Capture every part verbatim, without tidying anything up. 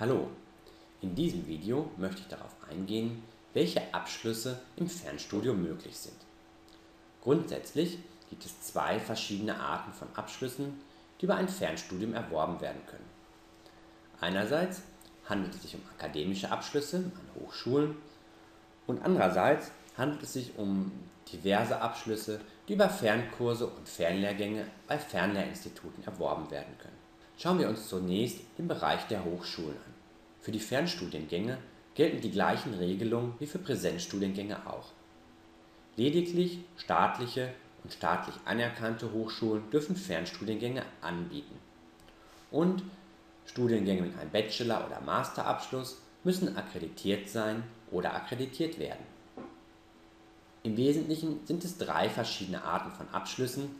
Hallo, in diesem Video möchte ich darauf eingehen, welche Abschlüsse im Fernstudium möglich sind. Grundsätzlich gibt es zwei verschiedene Arten von Abschlüssen, die über ein Fernstudium erworben werden können. Einerseits handelt es sich um akademische Abschlüsse an Hochschulen und andererseits handelt es sich um diverse Abschlüsse, die über Fernkurse und Fernlehrgänge bei Fernlehrinstituten erworben werden können. Schauen wir uns zunächst den Bereich der Hochschulen an. Für die Fernstudiengänge gelten die gleichen Regelungen wie für Präsenzstudiengänge auch. Lediglich staatliche und staatlich anerkannte Hochschulen dürfen Fernstudiengänge anbieten. Und Studiengänge mit einem Bachelor- oder Masterabschluss müssen akkreditiert sein oder akkreditiert werden. Im Wesentlichen sind es drei verschiedene Arten von Abschlüssen,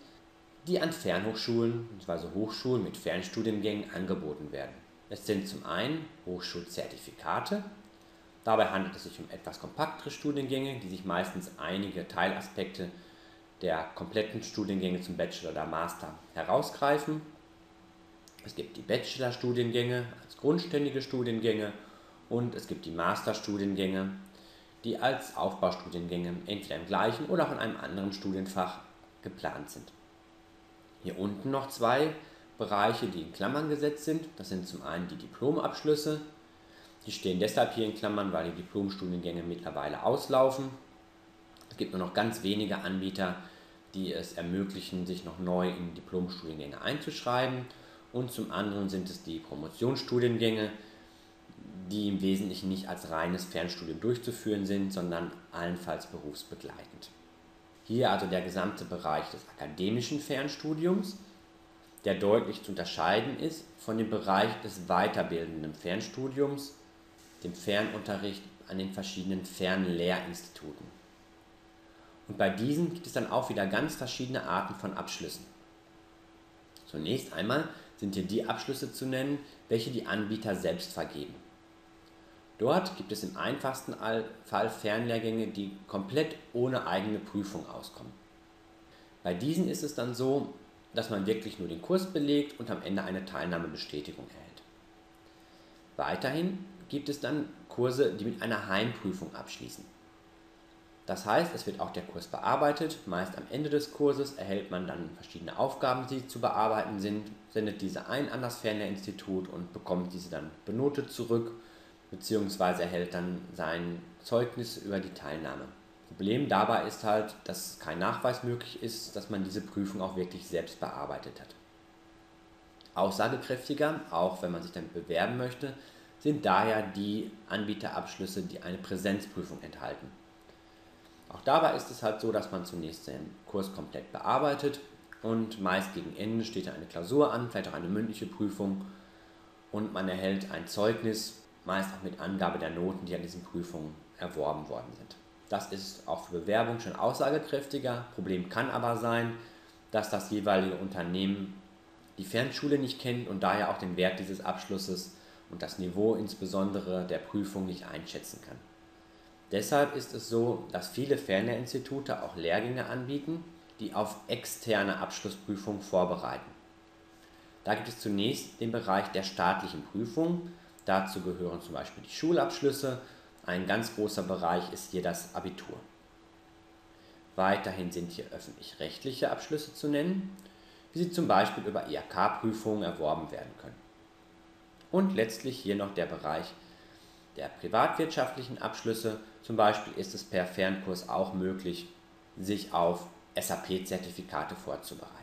die an Fernhochschulen bzw. Hochschulen mit Fernstudiengängen angeboten werden. Es sind zum einen Hochschulzertifikate. Dabei handelt es sich um etwas kompaktere Studiengänge, die sich meistens einige Teilaspekte der kompletten Studiengänge zum Bachelor oder Master herausgreifen. Es gibt die Bachelor-Studiengänge als grundständige Studiengänge und es gibt die Master-Studiengänge, die als Aufbaustudiengänge entweder im gleichen oder auch in einem anderen Studienfach geplant sind. Hier unten noch zwei Bereiche, die in Klammern gesetzt sind. Das sind zum einen die Diplomabschlüsse. Die stehen deshalb hier in Klammern, weil die Diplomstudiengänge mittlerweile auslaufen. Es gibt nur noch ganz wenige Anbieter, die es ermöglichen, sich noch neu in Diplomstudiengänge einzuschreiben. Und zum anderen sind es die Promotionsstudiengänge, die im Wesentlichen nicht als reines Fernstudium durchzuführen sind, sondern allenfalls berufsbegleitend. Hier also der gesamte Bereich des akademischen Fernstudiums, der deutlich zu unterscheiden ist von dem Bereich des weiterbildenden Fernstudiums, dem Fernunterricht an den verschiedenen Fernlehrinstituten. Und bei diesen gibt es dann auch wieder ganz verschiedene Arten von Abschlüssen. Zunächst einmal sind hier die Abschlüsse zu nennen, welche die Anbieter selbst vergeben. Dort gibt es im einfachsten Fall Fernlehrgänge, die komplett ohne eigene Prüfung auskommen. Bei diesen ist es dann so, dass man wirklich nur den Kurs belegt und am Ende eine Teilnahmebestätigung erhält. Weiterhin gibt es dann Kurse, die mit einer Heimprüfung abschließen. Das heißt, es wird auch der Kurs bearbeitet, meist am Ende des Kurses erhält man dann verschiedene Aufgaben, die zu bearbeiten sind, sendet diese ein an das Fernlehrinstitut und bekommt diese dann benotet zurück, beziehungsweise erhält dann sein Zeugnis über die Teilnahme. Problem dabei ist halt, dass kein Nachweis möglich ist, dass man diese Prüfung auch wirklich selbst bearbeitet hat. Aussagekräftiger, auch wenn man sich damit bewerben möchte, sind daher die Anbieterabschlüsse, die eine Präsenzprüfung enthalten. Auch dabei ist es halt so, dass man zunächst den Kurs komplett bearbeitet und meist gegen Ende steht dann eine Klausur an, vielleicht auch eine mündliche Prüfung und man erhält ein Zeugnis, meist auch mit Angabe der Noten, die an diesen Prüfungen erworben worden sind. Das ist auch für Bewerbung schon aussagekräftiger. Problem kann aber sein, dass das jeweilige Unternehmen die Fernschule nicht kennt und daher auch den Wert dieses Abschlusses und das Niveau insbesondere der Prüfung nicht einschätzen kann. Deshalb ist es so, dass viele Fernlehrinstitute auch Lehrgänge anbieten, die auf externe Abschlussprüfungen vorbereiten. Da gibt es zunächst den Bereich der staatlichen Prüfungen. Dazu gehören zum Beispiel die Schulabschlüsse. Ein ganz großer Bereich ist hier das Abitur. Weiterhin sind hier öffentlich-rechtliche Abschlüsse zu nennen, wie sie zum Beispiel über I H K-Prüfungen erworben werden können. Und letztlich hier noch der Bereich der privatwirtschaftlichen Abschlüsse. Zum Beispiel ist es per Fernkurs auch möglich, sich auf S A P-Zertifikate vorzubereiten.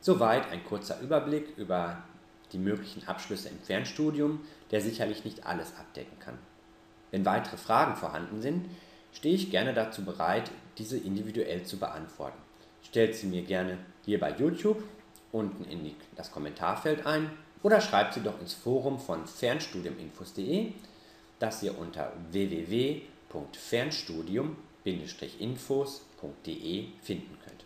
Soweit ein kurzer Überblick über die möglichen Abschlüsse im Fernstudium, der sicherlich nicht alles abdecken kann. Wenn weitere Fragen vorhanden sind, stehe ich gerne dazu bereit, diese individuell zu beantworten. Stellt sie mir gerne hier bei YouTube unten in das Kommentarfeld ein oder schreibt sie doch ins Forum von Fernstudium Infos punkt de, das ihr unter w w w punkt fernstudium Bindestrich infos punkt de finden könnt.